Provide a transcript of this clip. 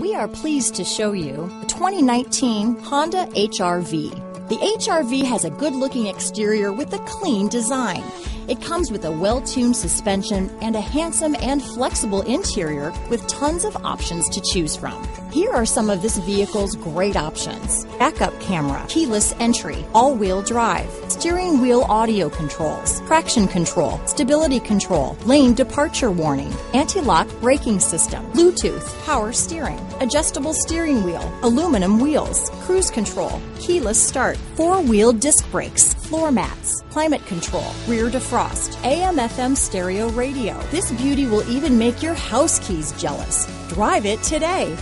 We are pleased to show you the 2019 Honda HR-V. The HR-V has a good-looking exterior with a clean design. It comes with a well-tuned suspension and a handsome and flexible interior with tons of options to choose from. Here are some of this vehicle's great options: backup camera, keyless entry, all-wheel drive, steering wheel audio controls, traction control, stability control, lane departure warning, anti-lock braking system, Bluetooth, power steering, adjustable steering wheel, aluminum wheels, cruise control, keyless start, four-wheel disc brakes, floor mats, climate control, rear defrost, AM/FM stereo radio. This beauty will even make your house keys jealous. Drive it today.